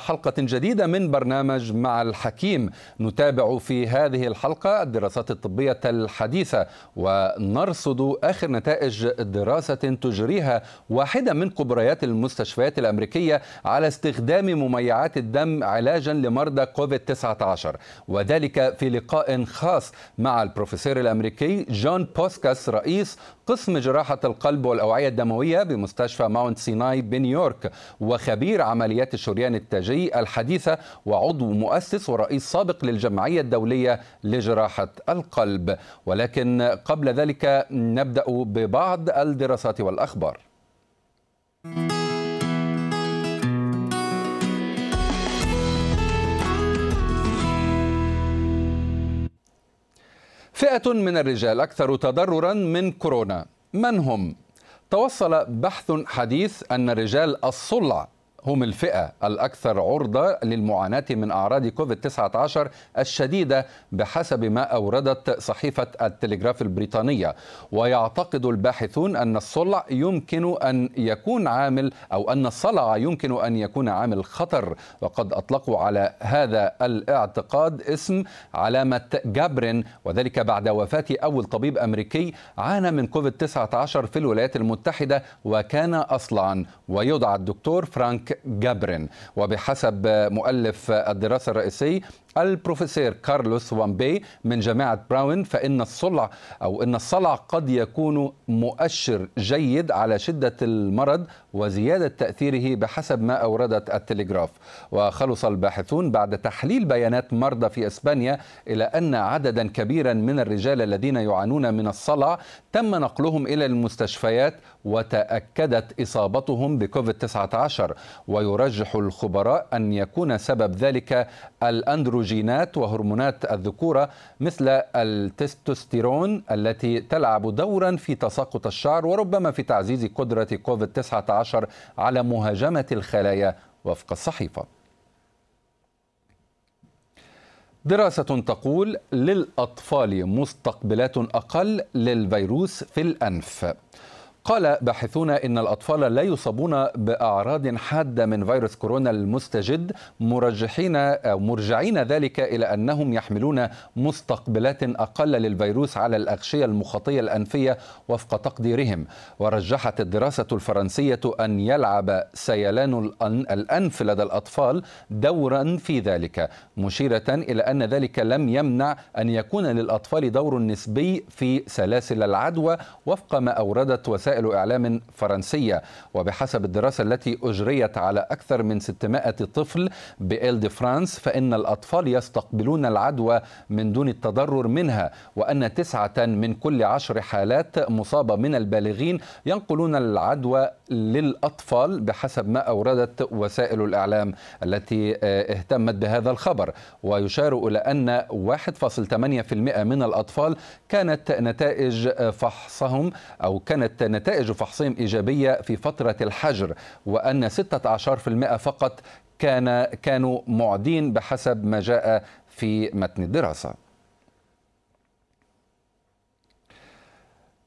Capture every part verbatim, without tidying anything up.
حلقة جديدة من برنامج مع الحكيم. نتابع في هذه الحلقة الدراسات الطبية الحديثة ونرصد آخر نتائج دراسة تجريها واحدة من كبريات المستشفيات الأمريكية على استخدام مميعات الدم علاجا لمرضى كوفيد تسعة عشر، وذلك في لقاء خاص مع البروفيسور الأمريكي جون بوسكاس رئيس قسم جراحة القلب والأوعية الدموية بمستشفى ماونت سيناي بنيويورك، وخبير عمليات الشريان التاجي الحديثة وعضو مؤسس ورئيس سابق للجمعية الدولية لجراحة القلب. ولكن قبل ذلك نبدأ ببعض الدراسات والأخبار. فئة من الرجال أكثر تضررا من كورونا، من هم؟ توصل بحث حديث أن رجال الصلع هم الفئة الأكثر عرضة للمعاناة من أعراض كوفيد تسعة عشر الشديدة بحسب ما أوردت صحيفة التليغراف البريطانية. ويعتقد الباحثون أن الصلع يمكن أن يكون عامل أو أن الصلع يمكن أن يكون عامل خطر، وقد أطلقوا على هذا الاعتقاد اسم علامة جابرين، وذلك بعد وفاة أول طبيب أمريكي عانى من كوفيد تسعة عشر في الولايات المتحدة وكان أصلعا، ويدعى الدكتور فرانك جابرين. وبحسب مؤلف الدراسة الرئيسي البروفيسور كارلوس وانبي من جامعة براون، فإن الصلع أو إن الصلع قد يكون مؤشر جيد على شدة المرض وزيادة تأثيره بحسب ما أوردت التليغراف. وخلص الباحثون بعد تحليل بيانات مرضى في إسبانيا إلى أن عددا كبيرا من الرجال الذين يعانون من الصلع تم نقلهم إلى المستشفيات وتأكدت إصابتهم بكوفيد تسعة عشر، ويرجح الخبراء أن يكون سبب ذلك الأندرو جينات وهرمونات الذكورة مثل التستوستيرون التي تلعب دورا في تساقط الشعر وربما في تعزيز قدرة كوفيد تسعة عشر على مهاجمة الخلايا وفق الصحيفة. دراسة تقول للأطفال مستقبلات أقل للفيروس في الأنف. قال باحثون إن الأطفال لا يصابون بأعراض حادة من فيروس كورونا المستجد، مرجحين أو مرجعين ذلك إلى أنهم يحملون مستقبلات أقل للفيروس على الأغشية المخاطية الأنفية وفق تقديرهم. ورجحت الدراسة الفرنسية أن يلعب سيلان الأنف لدى الأطفال دورا في ذلك، مشيرة إلى أن ذلك لم يمنع أن يكون للأطفال دور نسبي في سلاسل العدوى وفق ما أوردت وسائل إعلام فرنسية. وبحسب الدراسة التي أجريت على أكثر من ستمائة طفل بإل دي فرانس، فإن الأطفال يستقبلون العدوى من دون التضرر منها، وأن تسعة من كل عشر حالات مصابة من البالغين ينقلون العدوى للأطفال بحسب ما أوردت وسائل الإعلام التي اهتمت بهذا الخبر. ويشار إلى أن واحد فاصلة ثمانية بالمئة من الأطفال كانت نتائج فحصهم أو كانت نتائج فحصهم إيجابية في فترة الحجر، وأن ستة عشر بالمئة فقط كان كانوا معدين بحسب ما جاء في متن الدراسة.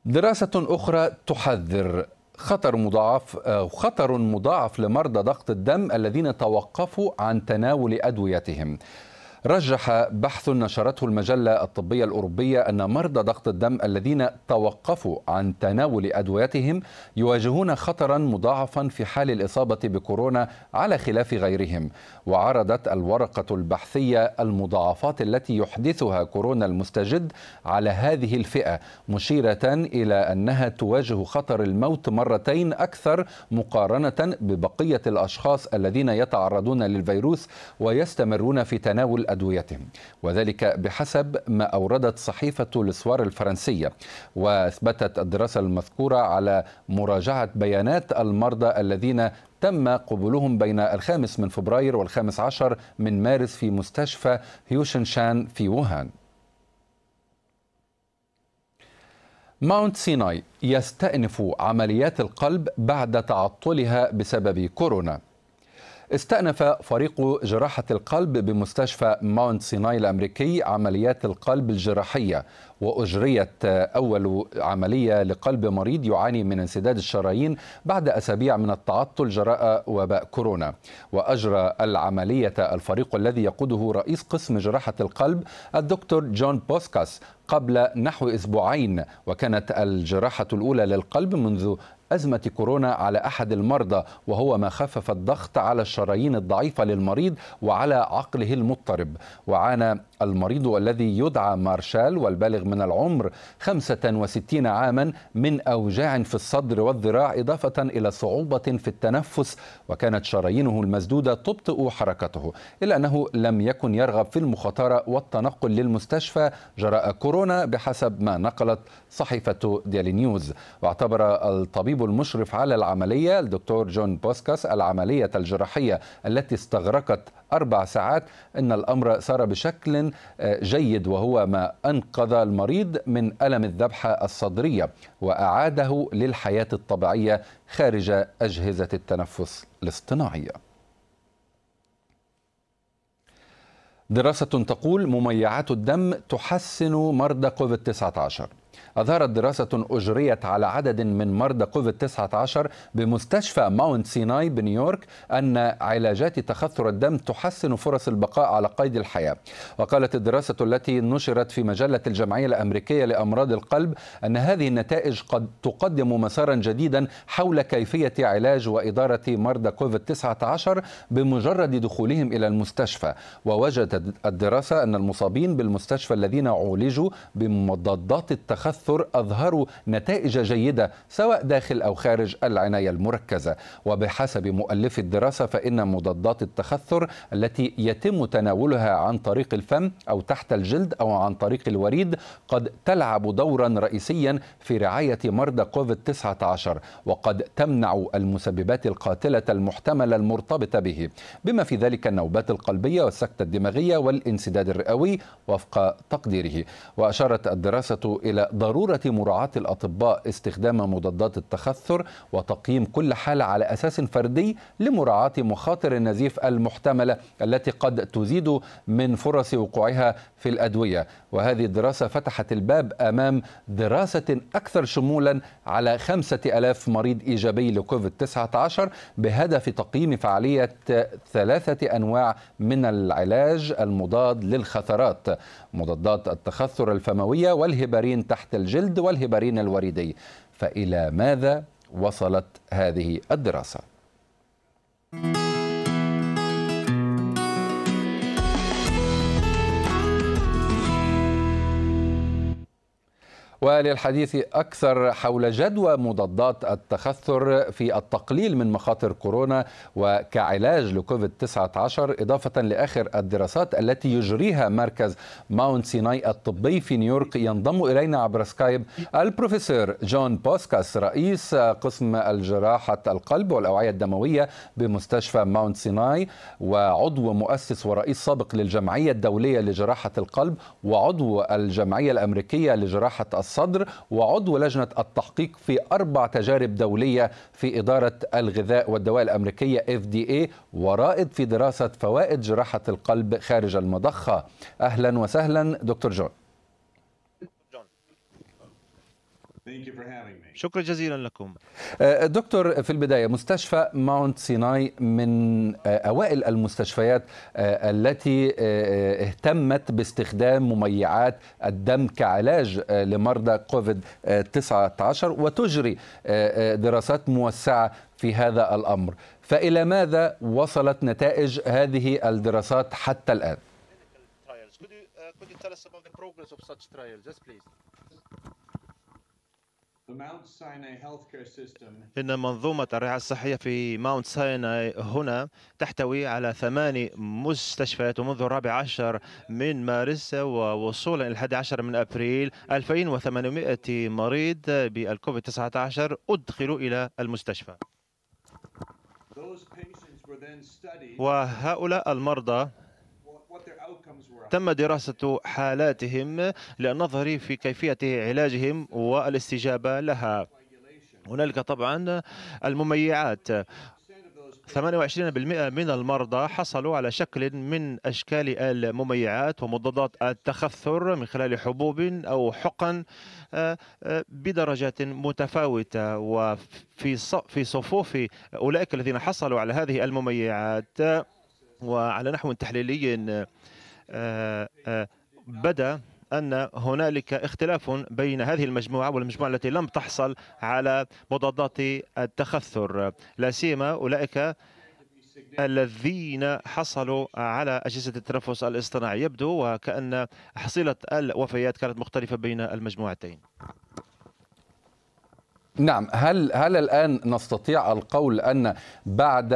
دراسة أخرى تحذر خطر مضاعف خطر مضاعف لمرضى ضغط الدم الذين توقفوا عن تناول أدويتهم. رجح بحث نشرته المجلة الطبية الأوروبية أن مرضى ضغط الدم الذين توقفوا عن تناول أدويتهم يواجهون خطرا مضاعفا في حال الإصابة بكورونا على خلاف غيرهم. وعرضت الورقة البحثية المضاعفات التي يحدثها كورونا المستجد على هذه الفئة، مشيرة إلى أنها تواجه خطر الموت مرتين أكثر مقارنة ببقية الأشخاص الذين يتعرضون للفيروس ويستمرون في تناول أدويتهم، وذلك بحسب ما أوردت صحيفة لوسوار الفرنسية. وأثبتت الدراسة المذكورة على مراجعة بيانات المرضى الذين تم قبولهم بين الخامس من فبراير والخامس عشر من مارس في مستشفى هيوشنشان في وهان. ماونت سيناي يستأنف عمليات القلب بعد تعطلها بسبب كورونا. استأنف فريق جراحة القلب بمستشفى ماونت سيناي الأمريكي عمليات القلب الجراحية، وأجريت أول عملية لقلب مريض يعاني من انسداد الشرايين بعد أسابيع من التعطل جراء وباء كورونا. وأجرى العملية الفريق الذي يقوده رئيس قسم جراحة القلب الدكتور جون بوسكاس قبل نحو أسبوعين، وكانت الجراحة الأولى للقلب منذ أزمة كورونا على أحد المرضى، وهو ما خفف الضغط على الشرايين الضعيفة للمريض وعلى عقله المضطرب. وعانى المريض الذي يدعى مارشال والبالغ من العمر خمسة وستين عاما من أوجاع في الصدر والذراع، إضافة إلى صعوبة في التنفس، وكانت شرايينه المسدودة تبطئ حركته، إلا أنه لم يكن يرغب في المخاطرة والتنقل للمستشفى جراء كورونا بحسب ما نقلت صحيفة ديلي نيوز. واعتبر الطبيب المشرف على العملية الدكتور جون بوسكاس العملية الجراحية التي استغرقت أربع ساعات أن الأمر سار بشكل جيد، وهو ما أنقذ المريض من ألم الذبحة الصدرية وأعاده للحياة الطبيعية خارج أجهزة التنفس الاصطناعية. دراسة تقول مميعات الدم تحسن مرضى كوفيد تسعة عشر. أظهرت دراسة أجريت على عدد من مرضى كوفيد تسعة عشر بمستشفى ماونت سيناي بنيويورك أن علاجات تخثر الدم تحسن فرص البقاء على قيد الحياة. وقالت الدراسة التي نشرت في مجلة الجمعية الأمريكية لأمراض القلب أن هذه النتائج قد تقدم مسارا جديدا حول كيفية علاج وإدارة مرضى كوفيد تسعة عشر بمجرد دخولهم إلى المستشفى. ووجدت الدراسة أن المصابين بالمستشفى الذين عولجوا بمضادات التخثر أظهروا نتائج جيدة سواء داخل أو خارج العناية المركزة. وبحسب مؤلف الدراسة فإن مضادات التخثر التي يتم تناولها عن طريق الفم أو تحت الجلد أو عن طريق الوريد قد تلعب دورا رئيسيا في رعاية مرضى كوفيد تسعة عشر، وقد تمنع المسببات القاتلة المحتملة المرتبطة به، بما في ذلك النوبات القلبية والسكتة الدماغية والانسداد الرئوي وفق تقديره. وأشارت الدراسة إلى ضرورة مراعاة الأطباء استخدام مضادات التخثر وتقييم كل حالة على أساس فردي لمراعاة مخاطر النزيف المحتملة التي قد تزيد من فرص وقوعها في الأدوية. وهذه الدراسة فتحت الباب أمام دراسة أكثر شمولا على خمسة آلاف مريض إيجابي لكوفيد تسعة عشر بهدف تقييم فعالية ثلاثة أنواع من العلاج المضاد للخثرات: مضادات التخثر الفموية والهبارين تحت الجلد والهبارين الوريدي. فإلى ماذا وصلت هذه الدراسة؟ وللحديث أكثر حول جدوى مضادات التخثر في التقليل من مخاطر كورونا وكعلاج لكوفيد تسعة عشر، إضافة لآخر الدراسات التي يجريها مركز ماونت سيناي الطبي في نيويورك، ينضم إلينا عبر سكايب البروفيسور جون بوسكاس رئيس قسم الجراحة القلب والأوعية الدموية بمستشفى ماونت سيناي، وعضو مؤسس ورئيس سابق للجمعية الدولية لجراحة القلب، وعضو الجمعية الأمريكية لجراحة الصدر، وعضو لجنة التحقيق في أربع تجارب دولية في إدارة الغذاء والدواء الأمريكية إف دي إيه، ورائد في دراسة فوائد جراحة القلب خارج المضخة. أهلا وسهلا دكتور جون. شكرا جزيلا لكم. دكتور، في البداية مستشفى ماونت سيناي من أوائل المستشفيات التي اهتمت باستخدام مميعات الدم كعلاج لمرضى كوفيد تسعة عشر وتجري دراسات موسعة في هذا الأمر، فإلى ماذا وصلت نتائج هذه الدراسات حتى الآن؟ إن منظومة الرعاية الصحية في ماونت سيناي هنا تحتوي على ثماني مستشفيات منذ الرابع عشر من مارس ووصولا إلى الحادي عشر من أبريل. ألفين وثمانمائة مريض بالكوفيد تسعة عشر أدخلوا إلى المستشفى، وهؤلاء المرضى تم دراسة حالاتهم للنظر في كيفية علاجهم والاستجابة لها. هنالك طبعا المميعات، ثمانية وعشرين بالمئة من المرضى حصلوا على شكل من أشكال المميعات ومضادات التخثر من خلال حبوب أو حقن بدرجات متفاوتة. وفي في صفوف أولئك الذين حصلوا على هذه المميعات وعلى نحو تحليلي بدأ أن هنالك اختلاف بين هذه المجموعة والمجموعة التي لم تحصل على مضادات التخثر، لا سيما أولئك الذين حصلوا على أجهزة التنفس الاصطناعي. يبدو وكأن حصيلة الوفيات كانت مختلفة بين المجموعتين. نعم، هل هل الآن نستطيع القول أن بعد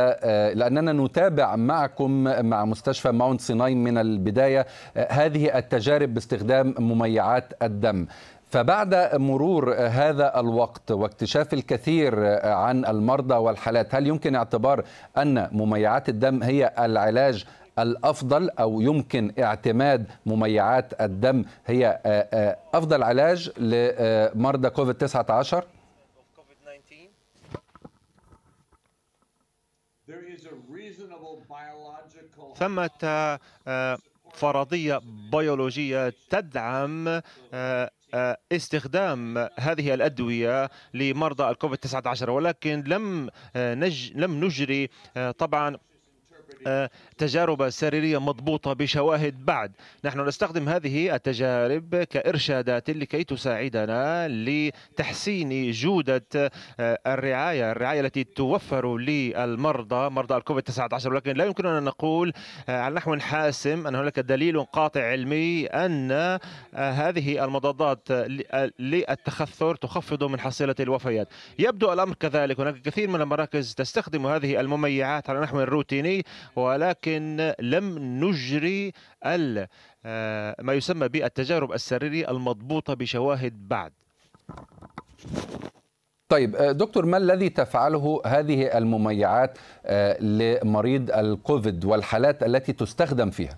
لأننا نتابع معكم مع مستشفى ماونت سيناي من البداية هذه التجارب باستخدام مميعات الدم، فبعد مرور هذا الوقت واكتشاف الكثير عن المرضى والحالات، هل يمكن اعتبار أن مميعات الدم هي العلاج الأفضل، أو يمكن اعتماد مميعات الدم هي أفضل علاج لمرضى كوفيد تسعة عشر؟ ثمة فرضية بيولوجية تدعم استخدام هذه الأدوية لمرضى الكوفيد تسعة عشر، ولكن لم نج لم نجري طبعا تجارب سريرية مضبوطة بشواهد بعد. نحن نستخدم هذه التجارب كإرشادات لكي تساعدنا لتحسين جودة الرعاية الرعاية التي توفر للمرضى مرضى الكوفيد تسعة عشر، ولكن لا يمكننا أن نقول على نحو حاسم أن هناك دليل قاطع علمي أن هذه المضادات للتخثر تخفض من حصيلة الوفيات. يبدو الأمر كذلك، هناك كثير من المراكز تستخدم هذه المميعات على نحو روتيني، ولكن لم نجري ما يسمى بالتجارب السريرية المضبوطة بشواهد بعد. طيب دكتور، ما الذي تفعله هذه المميعات لمريض الكوفيد والحالات التي تستخدم فيها؟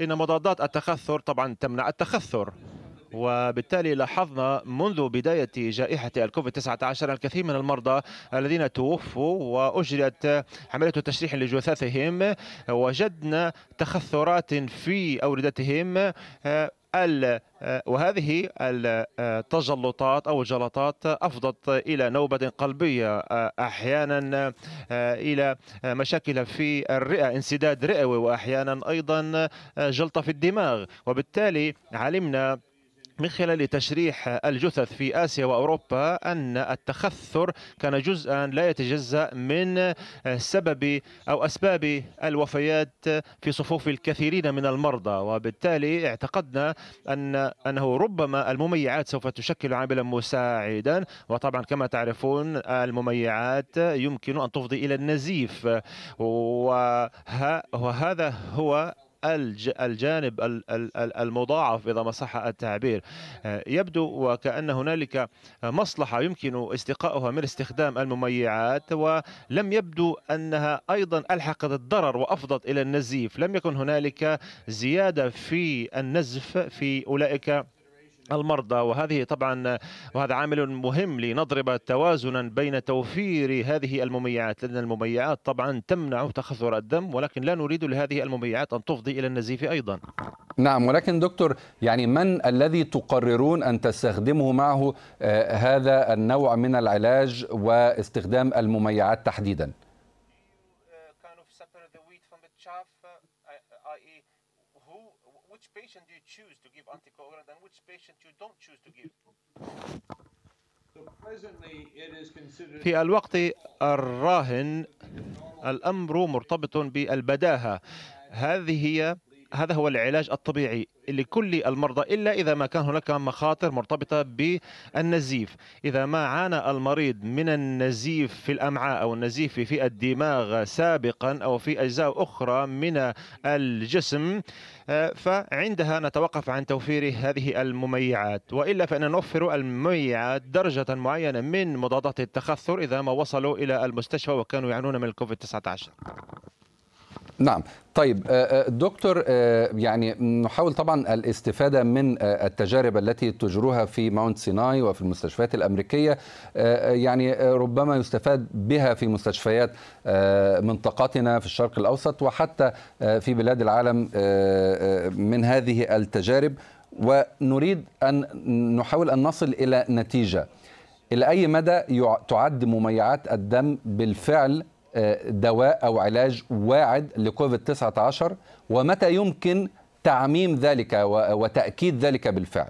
إن مضادات التخثر طبعا تمنع التخثر، وبالتالي لاحظنا منذ بداية جائحة الكوفيد تسعة عشر الكثير من المرضى الذين توفوا وأجريت عملية تشريح لجثثهم، وجدنا تخثرات في أوردتهم، وهذه التجلطات أو الجلطات أفضت إلى نوبة قلبية، أحيانا إلى مشاكل في الرئة، انسداد رئوي، وأحيانا أيضا جلطة في الدماغ. وبالتالي علمنا من خلال تشريح الجثث في آسيا وأوروبا أن التخثر كان جزءا لا يتجزأ من سبب أو أسباب الوفيات في صفوف الكثيرين من المرضى. وبالتالي اعتقدنا أن أنه ربما المميعات سوف تشكل عاملا مساعدا، وطبعا كما تعرفون المميعات يمكن أن تفضي إلى النزيف، وهذا هو الجانب المضاعف إذا ما صح التعبير. يبدو وكأن هنالك مصلحة يمكن استقاؤها من استخدام المميعات، ولم يبدو أنها أيضا ألحقت الضرر وأفضت إلى النزيف، لم يكن هنالك زيادة في النزف في أولئك المرضى. وهذه طبعا وهذا عامل مهم لنضرب توازنا بين توفير هذه المميعات، لأن المميعات طبعا تمنع تخثر الدم، ولكن لا نريد لهذه المميعات أن تفضي إلى النزيف أيضا. نعم، ولكن دكتور يعني من الذي تقررون أن تستخدموا معه هذا النوع من العلاج واستخدام المميعات تحديدا؟ في الوقت الراهن الأمر مرتبط بالبداهة، هذه هي هذا هو العلاج الطبيعي لكل المرضى، إلا إذا ما كان هناك مخاطر مرتبطة بالنزيف. إذا ما عانى المريض من النزيف في الأمعاء أو النزيف في الدماغ سابقا أو في أجزاء أخرى من الجسم، فعندها نتوقف عن توفير هذه المميعات، وإلا فإن نوفر المميعات درجة معينة من مضادات التخثر إذا ما وصلوا إلى المستشفى وكانوا يعانون من الكوفيد تسعة عشر. نعم. طيب دكتور، يعني نحاول طبعا الاستفادة من التجارب التي تجروها في ماونت سيناي وفي المستشفيات الأمريكية، يعني ربما يستفاد بها في مستشفيات منطقتنا في الشرق الأوسط وحتى في بلاد العالم من هذه التجارب، ونريد أن نحاول أن نصل إلى نتيجة. إلى أي مدى تعد مميعات الدم بالفعل دواء أو علاج واعد لكوفيد تسعة عشر، ومتى يمكن تعميم ذلك وتأكيد ذلك بالفعل؟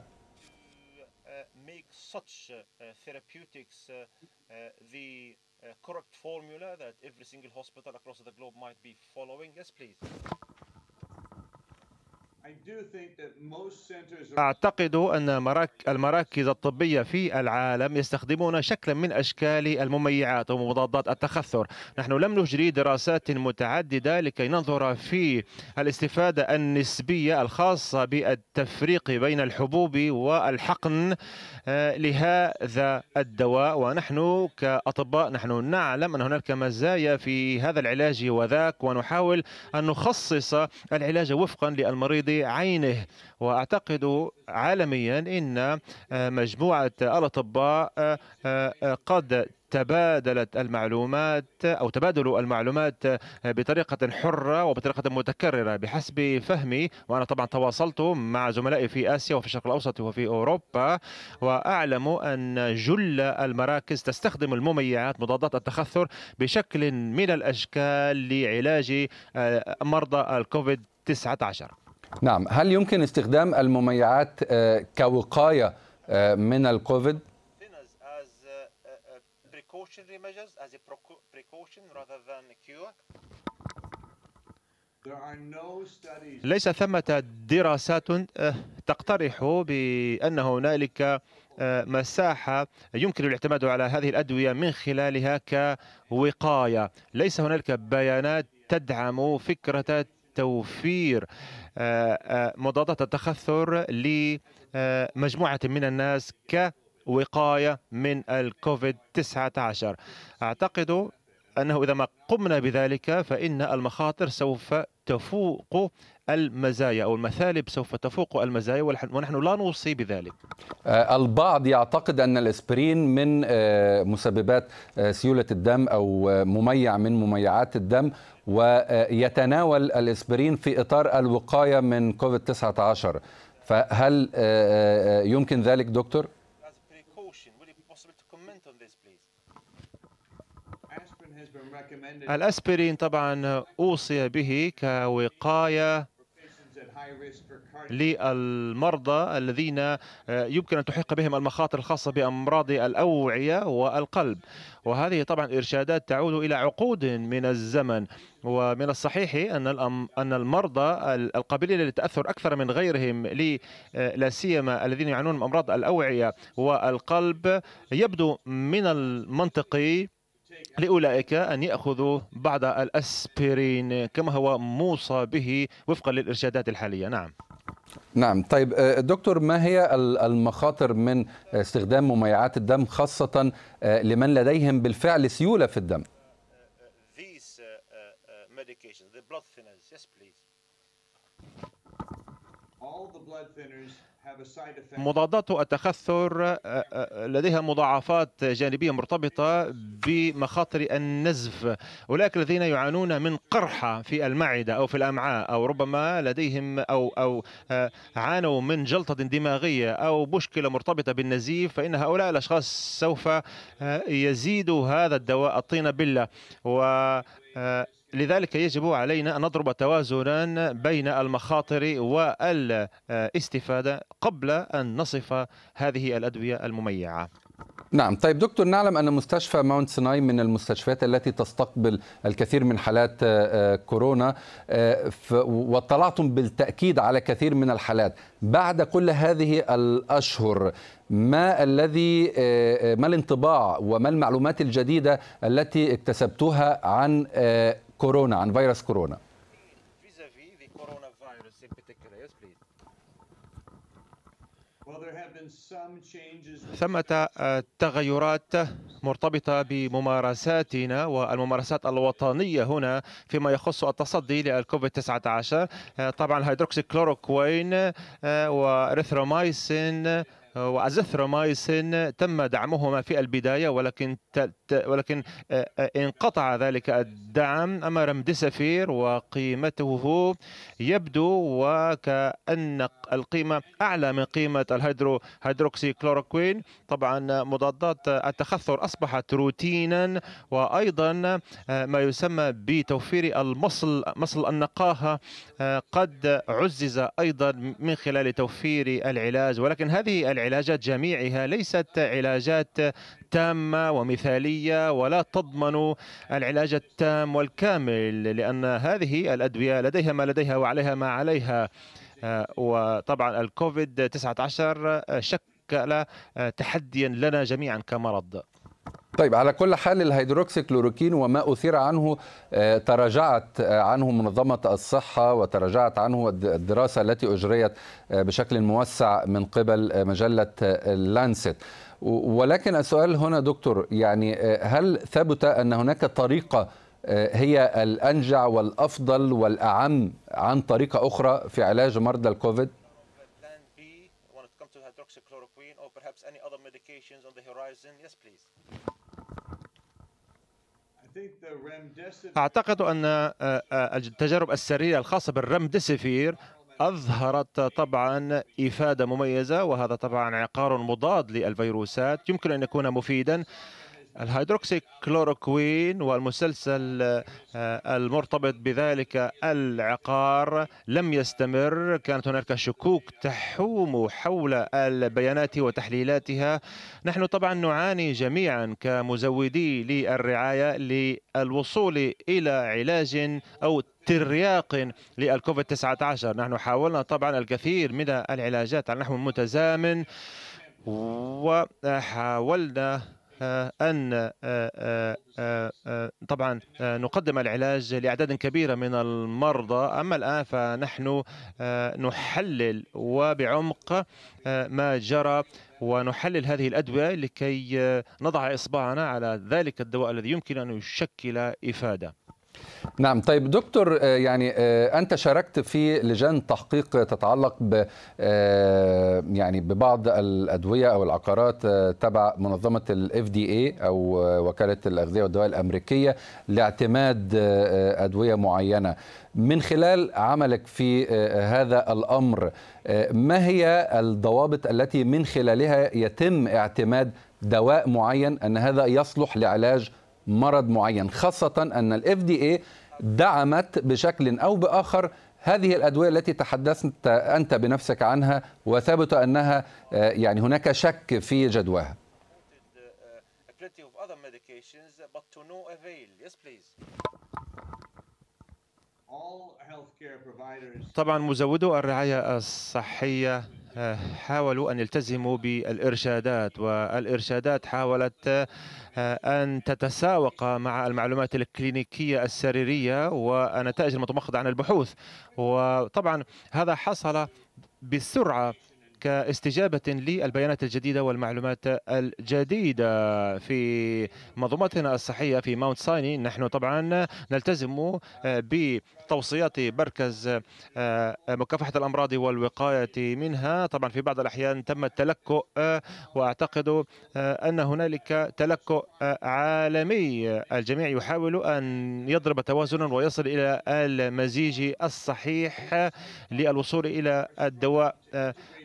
أعتقد أن المراكز الطبية في العالم يستخدمون شكلا من أشكال المميعات ومضادات التخثر. نحن لم نجري دراسات متعددة لكي ننظر في الاستفادة النسبية الخاصة بالتفريق بين الحبوب والحقن لهذا الدواء، ونحن كأطباء نحن نعلم أن هناك مزايا في هذا العلاج وذاك، ونحاول أن نخصص العلاج وفقا للمريض عينه. وأعتقد عالميا أن مجموعة الأطباء قد تبادلت المعلومات أو تبادلوا المعلومات بطريقة حرة وبطريقة متكررة بحسب فهمي. وأنا طبعا تواصلت مع زملائي في آسيا وفي الشرق الأوسط وفي أوروبا، وأعلم أن جل المراكز تستخدم المميعات مضادات التخثر بشكل من الأشكال لعلاج مرضى الكوفيد تسعة عشر. نعم. هل يمكن استخدام المميعات كوقاية من الكوفيد؟ ليس ثمة دراسات تقترح بأن هنالك مساحة يمكن الاعتماد على هذه الأدوية من خلالها كوقاية. ليس هنالك بيانات تدعم فكرة توفير مضادات التخثر لمجموعة من الناس كوقاية من الكوفيد تسعة عشر. أعتقد أنه إذا ما قمنا بذلك فإن المخاطر سوف تفوق المزايا أو المثالب سوف تفوق المزايا، ونحن لا نوصي بذلك. البعض يعتقد أن الإسبرين من مسببات سيولة الدم أو مميع من مميعات الدم، ويتناول الإسبرين في إطار الوقاية من كوفيد تسعة عشر، فهل يمكن ذلك دكتور؟ الأسبرين طبعا أوصي به كوقاية للمرضى الذين يمكن أن تحيق بهم المخاطر الخاصة بأمراض الأوعية والقلب، وهذه طبعا إرشادات تعود إلى عقود من الزمن. ومن الصحيح أن أن المرضى القابلين للتأثر أكثر من غيرهم، لا سيما الذين يعانون من أمراض الأوعية والقلب، يبدو من المنطقي لأولئك أن يأخذوا بعض الأسبرين كما هو موصى به وفقا للإرشادات الحالية. نعم. نعم. طيب دكتور، ما هي المخاطر من استخدام مميعات الدم خاصة لمن لديهم بالفعل سيولة في الدم؟ مضادات التخثر لديها مضاعفات جانبية مرتبطة بمخاطر النزف. أولئك الذين يعانون من قرحة في المعدة أو في الأمعاء، أو ربما لديهم أو أو عانوا من جلطة دماغية أو مشكلة مرتبطة بالنزيف، فإن هؤلاء الأشخاص سوف يزيد هذا الدواء الطينبلة. و لذلك يجب علينا أن نضرب توازنا بين المخاطر والاستفادة قبل أن نصف هذه الأدوية المميعة. نعم. طيب دكتور، نعلم أن مستشفى ماونت سيناي من المستشفيات التي تستقبل الكثير من حالات كورونا، واطلعتم بالتأكيد على كثير من الحالات. بعد كل هذه الأشهر، ما الذي ما الانطباع وما المعلومات الجديدة التي اكتسبتوها عن كورونا، عن فيروس كورونا؟ ثمة تغيرات مرتبطة بممارساتنا والممارسات الوطنية هنا فيما يخص التصدي للكوفيد تسعة عشر. طبعا هيدروكسي كلوروكوين وريثرومايسين وأزثرومايسين تم دعمهما في البداية، ولكن ولكن انقطع ذلك الدعم. أما رمديسفير وقيمته يبدو وكأن القيمة أعلى من قيمة الهيدرو هيدروكسي كلوروكوين. طبعا مضادات التخثر أصبحت روتينا، وأيضا ما يسمى بتوفير المصل مصل النقاهة قد عزز أيضا من خلال توفير العلاج، ولكن هذه العلاجات جميعها ليست علاجات تامة ومثالية ولا تضمن العلاج التام والكامل، لأن هذه الأدوية لديها ما لديها وعليها ما عليها. وطبعا الكوفيد تسعة عشر شكل تحديا لنا جميعا كمرض. طيب، على كل حال الهيدروكسي كلوروكين وما أثير عنه تراجعت عنه منظمة الصحة وتراجعت عنه الدراسة التي أجريت بشكل موسع من قبل مجلة لانسيت. ولكن السؤال هنا دكتور، يعني هل ثبت أن هناك طريقة هي الأنجع والأفضل والأعم عن طريقة أخرى في علاج مرضى الكوفيد؟ أعتقد أن التجارب السرية الخاصة بالرمديسفير أظهرت طبعا إفادة مميزة، وهذا طبعا عقار مضاد للفيروسات يمكن أن يكون مفيدا. الهيدروكسي كلوروكوين والمسلسل المرتبط بذلك العقار لم يستمر، كانت هناك شكوك تحوم حول البيانات وتحليلاتها. نحن طبعا نعاني جميعا كمزودي للرعاية للوصول إلى علاج أو ترياق للكوفيد تسعة عشر. نحن حاولنا طبعا الكثير من العلاجات على نحو متزامن، وحاولنا أن طبعا نقدم العلاج لأعداد كبيرة من المرضى. أما الآن فنحن نحلل وبعمق ما جرى ونحلل هذه الأدوية لكي نضع إصبعنا على ذلك الدواء الذي يمكن أن يشكل إفادة. نعم. طيب دكتور، يعني أنت شاركت في لجان تحقيق تتعلق ب يعني ببعض الأدوية أو العقارات تبع منظمة ال إف دي إيه أو وكالة الأغذية والدواء الأمريكية لاعتماد أدوية معينة. من خلال عملك في هذا الأمر، ما هي الضوابط التي من خلالها يتم اعتماد دواء معين أن هذا يصلح لعلاج مرض معين، خاصة أن ال إف دي إيه دعمت بشكل أو بآخر هذه الأدوية التي تحدثت أنت بنفسك عنها وثبت أنها يعني هناك شك في جدواها؟ طبعا مزودو الرعاية الصحية حاولوا أن يلتزموا بالإرشادات، والإرشادات حاولت أن تتساوق مع المعلومات الكلينيكية السريرية والنتائج المتمخضة عن البحوث. وطبعا هذا حصل بسرعة كاستجابة للبيانات الجديدة والمعلومات الجديدة. في منظومتنا الصحية في ماونت سيناي نحن طبعا نلتزم بتوصيات مركز مكافحة الأمراض والوقاية منها. طبعا في بعض الأحيان تم التلكؤ، وأعتقد أن هنالك تلكؤ عالمي، الجميع يحاول أن يضرب توازنا ويصل إلى المزيج الصحيح للوصول إلى الدواء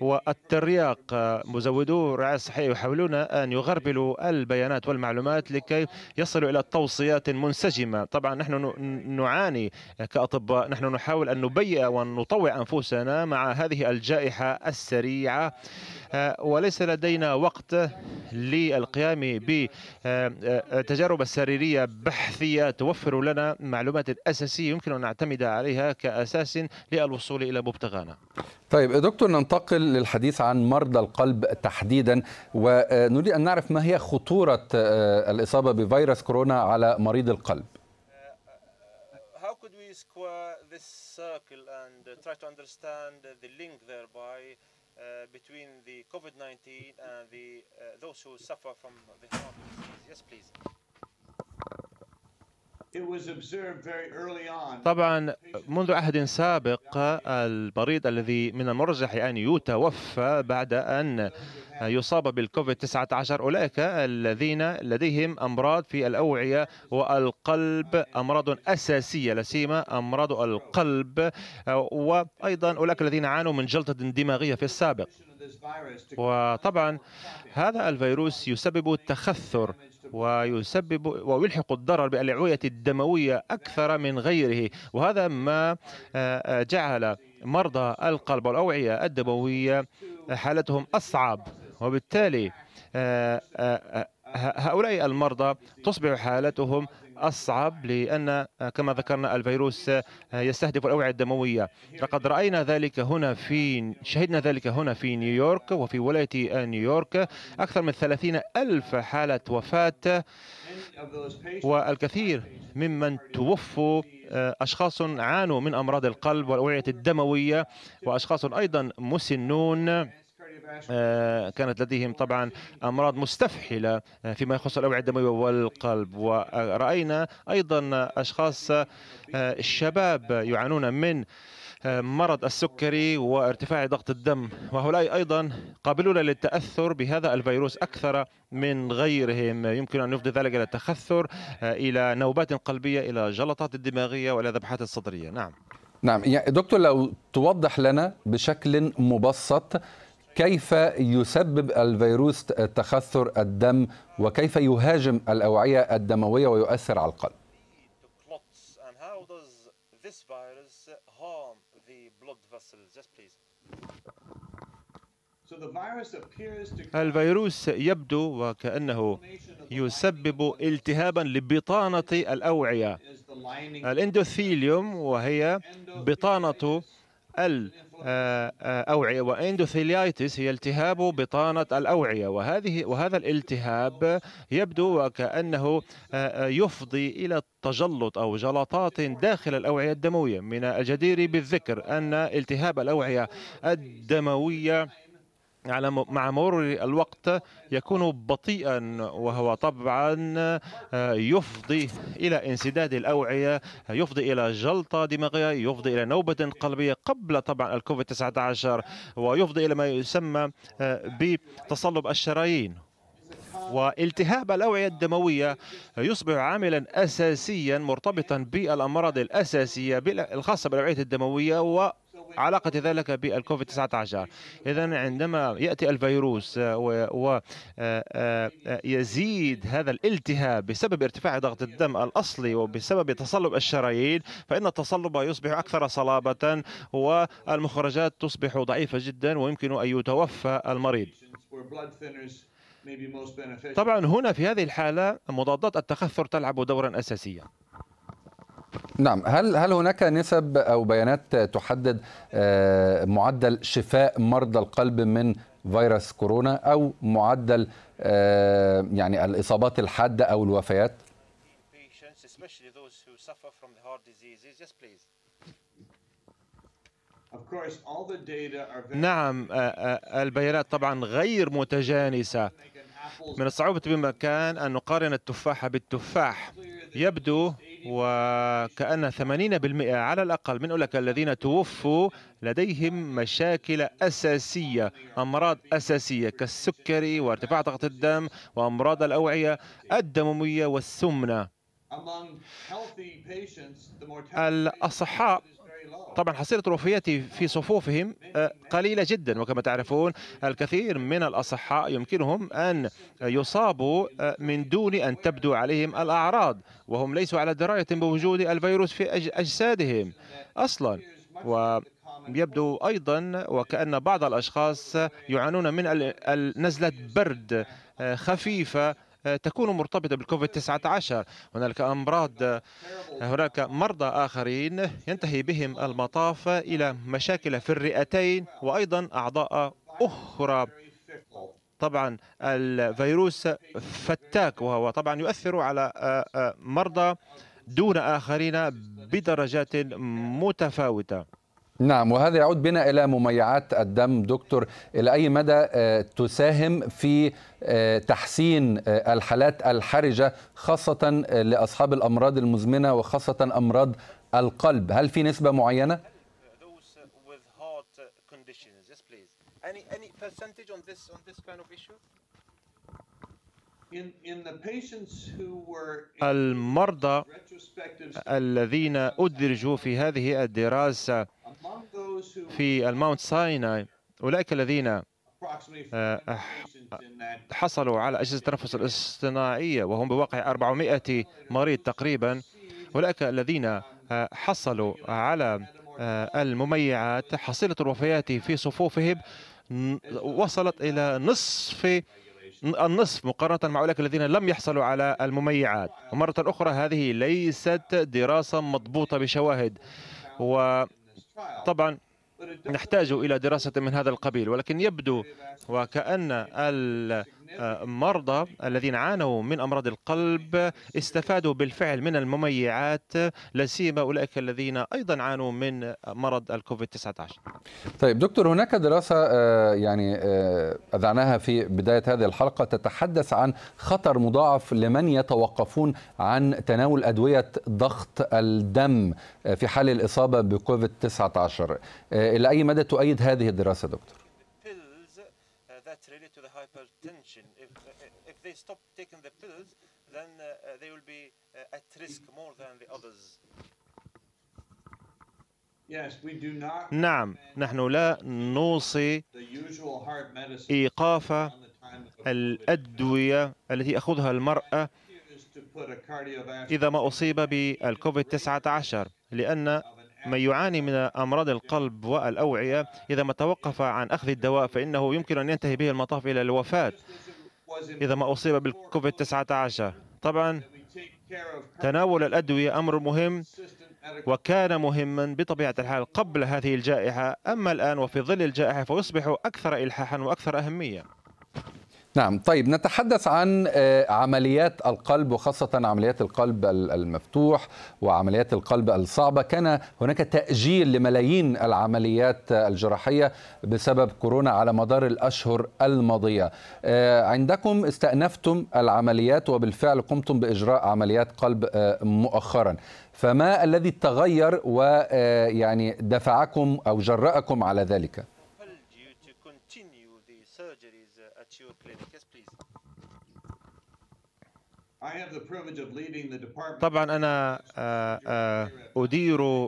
والترياق. مزودو الرعاية الصحية يحاولون أن يغربلوا البيانات والمعلومات لكي يصلوا إلى توصيات منسجمة. طبعا نحن نعاني كأطباء، نحن نحاول أن نبيئ ونطوع أنفسنا مع هذه الجائحة السريعة، وليس لدينا وقت للقيام بتجارب سريرية بحثية توفر لنا معلومات أساسية يمكن أن نعتمد عليها كأساس للوصول إلى مبتغانا. طيب دكتور، ننتقل للحديث عن مرضى القلب تحديدا، ونريد أن نعرف ما هي خطورة الإصابة بفيروس كورونا على مريض القلب. uh, between the COVID nineteen and the uh, those who suffer from the heart disease. Yes, please. طبعا منذ عهد سابق المريض الذي من المرجح أن يتوفى بعد أن يصاب بالكوفيد تسعة عشر أولئك الذين لديهم أمراض في الأوعية والقلب، أمراض أساسية لا سيما أمراض القلب، وأيضا أولئك الذين عانوا من جلطة دماغية في السابق. وطبعا هذا الفيروس يسبب التخثر ويسبب ويلحق الضرر بالأوعية الدموية أكثر من غيره، وهذا ما جعل مرضى القلب والأوعية الدموية حالتهم أصعب، وبالتالي هؤلاء المرضى تصبح حالتهم أصعب لأن كما ذكرنا الفيروس يستهدف الأوعية الدموية. لقد رأينا ذلك هنا في شهدنا ذلك هنا في نيويورك وفي ولاية نيويورك، أكثر من ثلاثين ألف حالة وفاة، والكثير ممن توفوا أشخاص عانوا من أمراض القلب والأوعية الدموية، وأشخاص أيضا مسنون كانت لديهم طبعا أمراض مستفحلة فيما يخص الأوعية الدموية والقلب. ورأينا أيضا أشخاص الشباب يعانون من مرض السكري وارتفاع ضغط الدم، وهؤلاء أيضا قابلون للتأثر بهذا الفيروس أكثر من غيرهم، يمكن أن يفضي ذلك إلى التخثر، إلى نوبات قلبية، إلى جلطات دماغية، وإلى ذبحات الصدرية. نعم نعم دكتور، لو توضح لنا بشكل مبسط كيف يسبب الفيروس تخثر الدم وكيف يهاجم الأوعية الدموية ويؤثر على القلب. الفيروس يبدو وكأنه يسبب التهابا لبطانة الأوعية، الإندوثيليوم، وهي بطانة الأوعية، واندوثيليايتس هي التهاب بطانة الأوعية، وهذه وهذا الالتهاب يبدو وكأنه يفضي إلى تجلط أو جلطات داخل الأوعية الدموية. من الجدير بالذكر أن التهاب الأوعية الدموية على مع مرور الوقت يكون بطيئا، وهو طبعا يفضي إلى انسداد الأوعية، يفضي إلى جلطة دماغية، يفضي إلى نوبة قلبية قبل طبعا الكوفيد تسعة عشر، ويفضي إلى ما يسمى بتصلب الشرايين. والتهاب الأوعية الدموية يصبح عاملا أساسيا مرتبطا بالأمراض الأساسية الخاصة بالأوعية الدموية و علاقة ذلك بالكوفيد تسعة عشر. إذن عندما يأتي الفيروس ويزيد هذا الالتهاب بسبب ارتفاع ضغط الدم الأصلي وبسبب تصلب الشرايين، فإن التصلب يصبح أكثر صلابة والمخرجات تصبح ضعيفة جدا، ويمكن أن يتوفى المريض. طبعا هنا في هذه الحالة مضادات التخثر تلعب دورا أساسيا. نعم، هل هل هناك نسب أو بيانات تحدد معدل شفاء مرضى القلب من فيروس كورونا أو معدل يعني الإصابات الحادة أو الوفيات؟ نعم، البيانات طبعا غير متجانسة، من الصعوبة بمكان أن نقارن التفاح بالتفاح. يبدو وكأن ثمانين بالمئة على الأقل من أولئك الذين توفوا لديهم مشاكل أساسية، أمراض أساسية كالسكري وارتفاع ضغط الدم وأمراض الأوعية الدموية والسمنة. الأصحاء طبعا حصيلة الوفيات في صفوفهم قليلة جدا، وكما تعرفون الكثير من الأصحاء يمكنهم أن يصابوا من دون أن تبدو عليهم الأعراض، وهم ليسوا على دراية بوجود الفيروس في أجسادهم أصلا. ويبدو أيضا وكأن بعض الأشخاص يعانون من نزلة برد خفيفة تكون مرتبطة بالكوفيد تسعة عشر. هناك أمراض هناك مرضى آخرين ينتهي بهم المطاف إلى مشاكل في الرئتين وأيضا أعضاء أخرى. طبعا الفيروس فتاك، وهو طبعا يؤثر على مرضى دون آخرين بدرجات متفاوتة. نعم، وهذا يعود بنا إلى مميعات الدم. دكتور، إلى أي مدى تساهم في تحسين الحالات الحرجة خاصة لأصحاب الأمراض المزمنة وخاصة أمراض القلب؟ هل في نسبة معينة؟ المرضى الذين أدرجوا في هذه الدراسة في الماونت سيناي، أولئك الذين حصلوا على أجهزة التنفس الاصطناعية وهم بواقع أربعمائة مريض تقريبا، أولئك الذين حصلوا على المميعات، حصيلة الوفيات في صفوفهم وصلت إلى نصف النصف مقارنة مع أولئك الذين لم يحصلوا على المميعات. ومرة أخرى هذه ليست دراسة مضبوطة بشواهد، وطبعا نحتاج إلى دراسة من هذا القبيل، ولكن يبدو وكأن المرضى الذين عانوا من أمراض القلب استفادوا بالفعل من المميعات، لا سيما أولئك الذين أيضا عانوا من مرض الكوفيد تسعة عشر. طيب دكتور، هناك دراسة يعني أذعناها في بداية هذه الحلقة تتحدث عن خطر مضاعف لمن يتوقفون عن تناول أدوية ضغط الدم في حال الإصابة بكوفيد تسعة عشر. إلى أي مدى تؤيد هذه الدراسة دكتور؟ نعم، نحن لا نوصي إيقاف الأدوية التي يأخذها المرأة إذا ما أصيب بالكوفيد تسعة عشر، لأن من يعاني من أمراض القلب والأوعية إذا ما توقف عن أخذ الدواء فإنه يمكن أن ينتهي به المطاف إلى الوفاة إذا ما أصيب بالكوفيد تسعة عشر. طبعا تناول الأدوية أمر مهم وكان مهما بطبيعة الحال قبل هذه الجائحة، أما الآن وفي ظل الجائحة فيصبح أكثر إلحاحا وأكثر أهمية. نعم، طيب نتحدث عن عمليات القلب وخاصة عمليات القلب المفتوح وعمليات القلب الصعبة. كان هناك تأجيل لملايين العمليات الجراحية بسبب كورونا على مدار الأشهر الماضية. عندكم استأنفتم العمليات وبالفعل قمتم بإجراء عمليات قلب مؤخرا، فما الذي تغير ويعني دفعكم أو جرأكم على ذلك؟ طبعا أنا أدير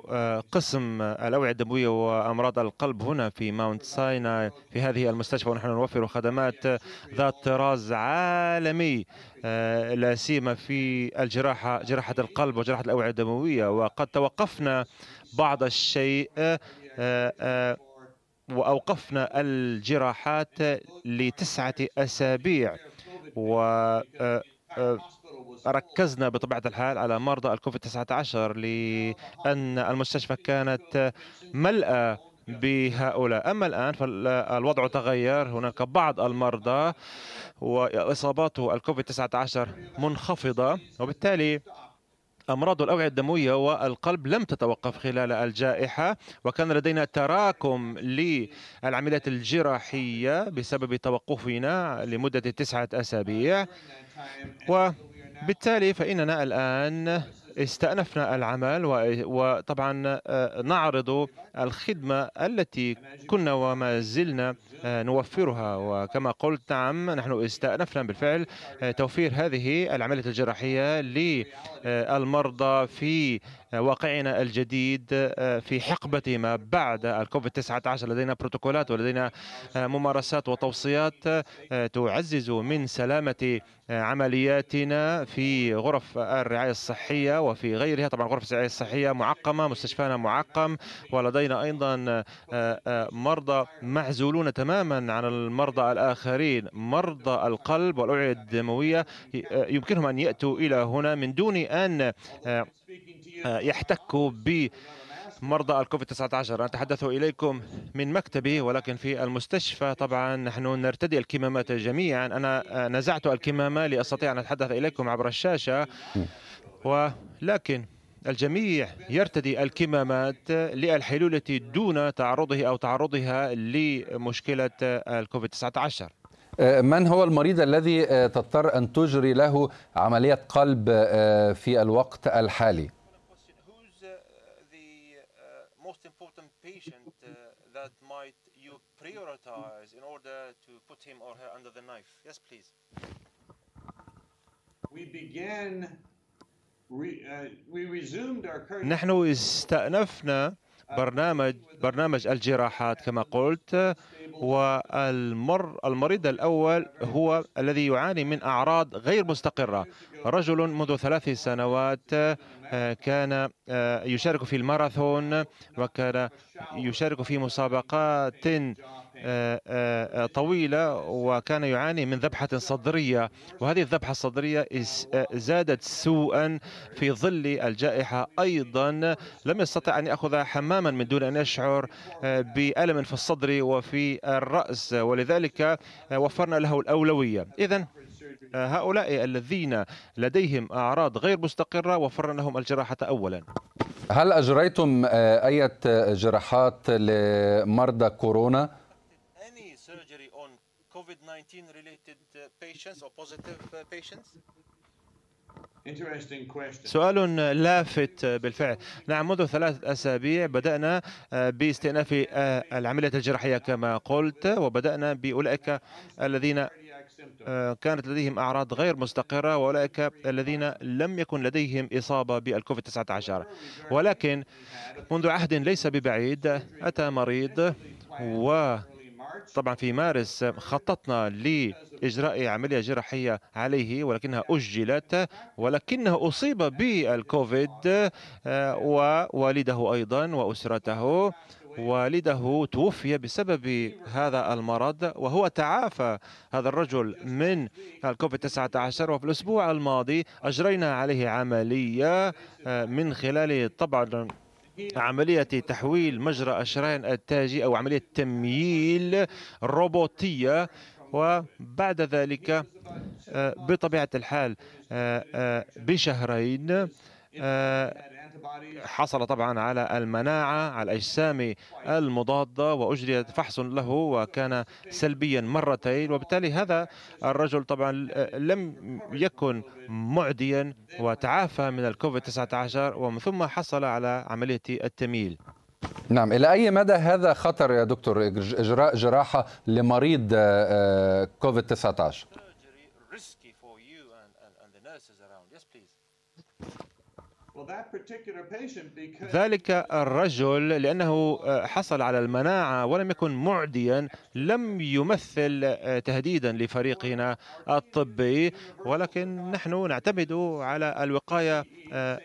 قسم الأوعية الدموية وأمراض القلب هنا في ماونت سيناي في هذه المستشفى، ونحن نوفر خدمات ذات طراز عالمي لا سيما في الجراحة، جراحة القلب وجراحة الأوعية الدموية. وقد توقفنا بعض الشيء وأوقفنا الجراحات لتسعة أسابيع، و ركزنا بطبيعة الحال على مرضى الكوفيد تسعة عشر لأن المستشفى كانت ملأى بهؤلاء. أما الآن فالوضع تغير، هناك بعض المرضى وإصابات الكوفيد تسعة عشر منخفضة، وبالتالي أمراض الأوعية الدموية والقلب لم تتوقف خلال الجائحة، وكان لدينا تراكم للعمليات الجراحية بسبب توقفنا لمدة تسعة أسابيع، وبالتالي فإننا الآن استأنفنا العمل وطبعا نعرض الخدمة التي كنا وما زلنا نوفرها. وكما قلت نعم، نحن استأنفنا بالفعل توفير هذه العملية الجراحية للمرضى في واقعنا الجديد في حقبة ما بعد الكوفيد تسعة عشر. لدينا بروتوكولات ولدينا ممارسات وتوصيات تعزز من سلامة عملياتنا في غرف الرعاية الصحية وفي غيرها. طبعا غرف الرعاية الصحية معقمة، مستشفانا معقم، ولدينا أيضا مرضى معزولون تماما عن المرضى الآخرين. مرضى القلب والأوعية الدموية يمكنهم أن يأتوا إلى هنا من دون أن يحتكوا بمرضى الكوفيد تسعة عشر. أنا أتحدث إليكم من مكتبي، ولكن في المستشفى طبعا نحن نرتدي الكمامات جميعا. أنا نزعت الكمامة لأستطيع أن أتحدث إليكم عبر الشاشة، ولكن الجميع يرتدي الكمامات للحلولة دون تعرضه أو تعرضها لمشكلة الكوفيد تسعة عشر. من هو المريض الذي تضطر أن تجري له عملية قلب في الوقت الحالي؟ نحن استأنفنا برنامج برنامج الجراحات كما قلت، والمر المريض الأول هو الذي يعاني من أعراض غير مستقرة، رجل منذ ثلاث سنوات كان يشارك في الماراثون وكان يشارك في مسابقات طويلة وكان يعاني من ذبحة صدرية، وهذه الذبحة الصدرية زادت سوءا في ظل الجائحة. أيضا لم يستطع أن يأخذ حماما من دون أن يشعر بألم في الصدر وفي الرأس، ولذلك وفرنا له الأولوية. إذن هؤلاء الذين لديهم أعراض غير مستقرة وفرنا لهم الجراحة أولا. هل أجريتم أي جراحات لمرضى كورونا؟ كوفيد تسعة عشر related patients or positive patients. سؤال لافت بالفعل. نعم، منذ ثلاث أسابيع بدأنا باستئناف العملية الجراحية كما قلت، وبدأنا بأولئك الذين كانت لديهم أعراض غير مستقرة وأولئك الذين لم يكن لديهم إصابة بالكوفيد تسعة عشر. ولكن منذ عهد ليس ببعيد أتى مريض، و طبعا في مارس خططنا لإجراء عملية جراحية عليه ولكنها أجلت، ولكنه أصيب بالكوفيد ووالده أيضا وأسرته. والده توفي بسبب هذا المرض، وهو تعافى هذا الرجل من الكوفيد تسعة عشر. وفي الأسبوع الماضي أجرينا عليه عملية من خلال طبعا عملية تحويل مجرى الشريان التاجي أو عملية تمييل روبوتية، وبعد ذلك بطبيعة الحال بشهرين حصل طبعا على المناعة على الأجسام المضادة وأجري فحص له وكان سلبيا مرتين، وبالتالي هذا الرجل طبعا لم يكن معديا وتعافى من الكوفيد تسعة عشر، ومن ثم حصل على عملية التمييل. نعم، إلى أي مدى هذا خطر يا دكتور إجراء جراحة لمريض كوفيد تسعة عشر؟ ذلك الرجل لأنه حصل على المناعة ولم يكن معديا لم يمثل تهديدا لفريقنا الطبي، ولكن نحن نعتمد على الوقاية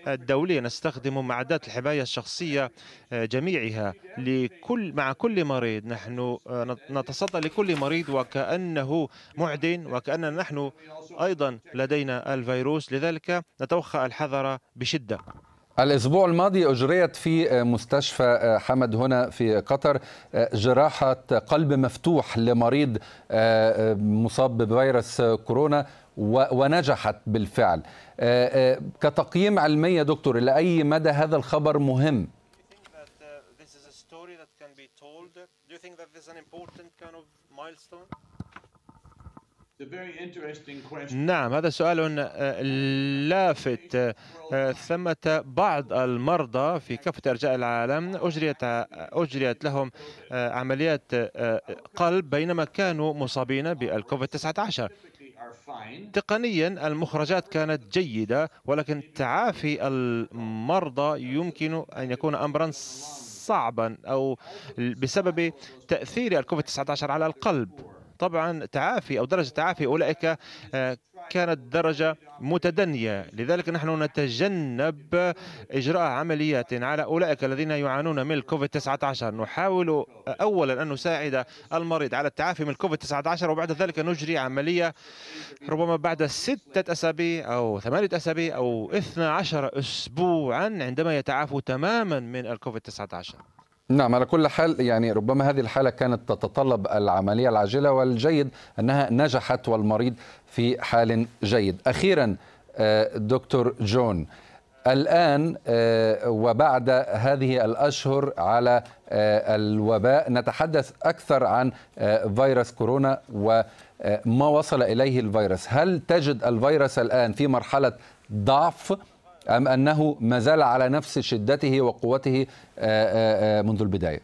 الدولية، نستخدم معدات الحماية الشخصية جميعها لكل مع كل مريض. نحن نتصدى لكل مريض وكأنه معد وكأننا نحن أيضا لدينا الفيروس، لذلك نتوخى الحذر بشدة. الأسبوع الماضي أجريت في مستشفى حمد هنا في قطر جراحة قلب مفتوح لمريض مصاب بفيروس كورونا ونجحت بالفعل. كتقييم علمي يا دكتور، إلى أي مدى هذا الخبر مهم؟ نعم، هذا سؤال لافت. ثمة بعض المرضى في كافة أرجاء العالم أجريت أجريت لهم عمليات قلب بينما كانوا مصابين بالكوفيد تسعة عشر. تقنيا المخرجات كانت جيدة، ولكن تعافي المرضى يمكن أن يكون أمرا صعبا أو بسبب تأثير الكوفيد تسعة عشر على القلب. طبعا تعافي أو درجة تعافي أولئك كانت درجة متدنية، لذلك نحن نتجنب إجراء عمليات على أولئك الذين يعانون من الكوفيد تسعة عشر. نحاول أولا أن نساعد المريض على التعافي من الكوفيد تسعة عشر، وبعد ذلك نجري عملية ربما بعد ستة أسابيع أو ثمانية أسابيع أو اثني عشر أسبوعا عندما يتعافوا تماما من الكوفيد تسعة عشر. نعم، على كل حال يعني ربما هذه الحالة كانت تتطلب العملية العاجلة، والجيد أنها نجحت والمريض في حال جيد. أخيرا دكتور جون، الآن وبعد هذه الأشهر على الوباء، نتحدث أكثر عن فيروس كورونا وما وصل إليه الفيروس. هل تجد الفيروس الآن في مرحلة ضعف أم أنه ما زال على نفس شدته وقوته منذ البداية؟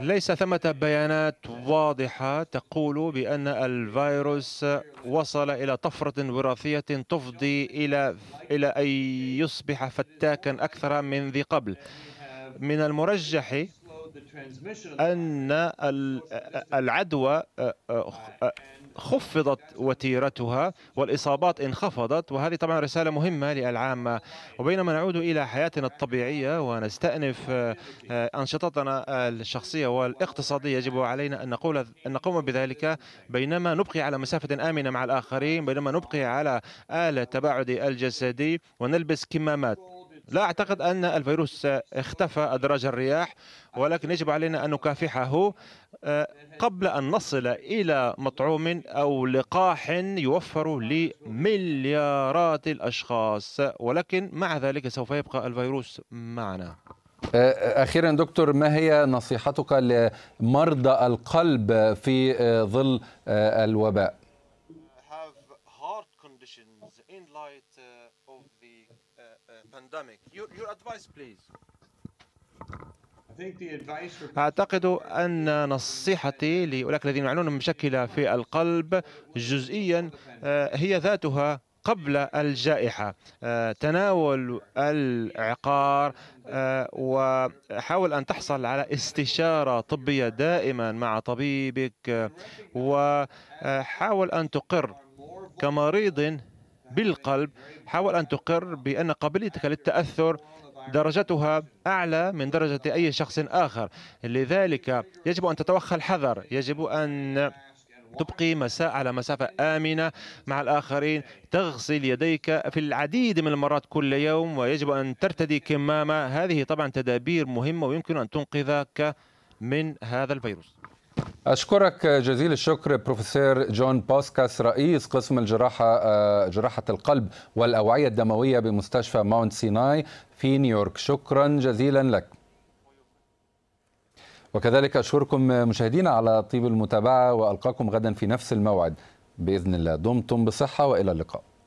ليس ثمة بيانات واضحة تقول بأن الفيروس وصل إلى طفرة وراثية تفضي إلى إلى أن يصبح فتاكا أكثر من ذي قبل. من المرجح أن العدوى خفضت وتيرتها والإصابات انخفضت، وهذه طبعا رسالة مهمة للعامة. وبينما نعود إلى حياتنا الطبيعية ونستأنف أنشطتنا الشخصية والاقتصادية، يجب علينا أن نقول أن نقوم بذلك بينما نبقي على مسافة آمنة مع الآخرين، بينما نبقي على آلة التباعد الجسدي ونلبس كمامات. لا أعتقد أن الفيروس اختفى أدراج الرياح، ولكن يجب علينا أن نكافحه قبل أن نصل إلى مطعوم أو لقاح يوفر لمليارات الأشخاص، ولكن مع ذلك سوف يبقى الفيروس معنا. أخيرا دكتور، ما هي نصيحتك لمرضى القلب في ظل الوباء؟ أعتقد أن نصيحتي لأولئك الذين يعانون من مشكلة في القلب جزئيا هي ذاتها قبل الجائحة. تناول العقار وحاول أن تحصل على استشارة طبية دائما مع طبيبك، وحاول أن تقر كمريض بالقلب، حاول أن تقر بأن قابليتك للتأثر درجتها أعلى من درجة أي شخص آخر. لذلك يجب أن تتوخى الحذر، يجب أن تبقي مساء على مسافة آمنة مع الآخرين، تغسل يديك في العديد من المرات كل يوم، ويجب أن ترتدي كمامة. هذه طبعا تدابير مهمة ويمكن أن تنقذك من هذا الفيروس. أشكرك جزيل الشكر بروفيسور جون بوسكاس، رئيس قسم الجراحة جراحة القلب والأوعية الدموية بمستشفى ماونت سيناي في نيويورك. شكرا جزيلا لك. وكذلك أشكركم مشاهدينا على طيب المتابعة، وألقاكم غدا في نفس الموعد بإذن الله. دمتم بصحة وإلى اللقاء.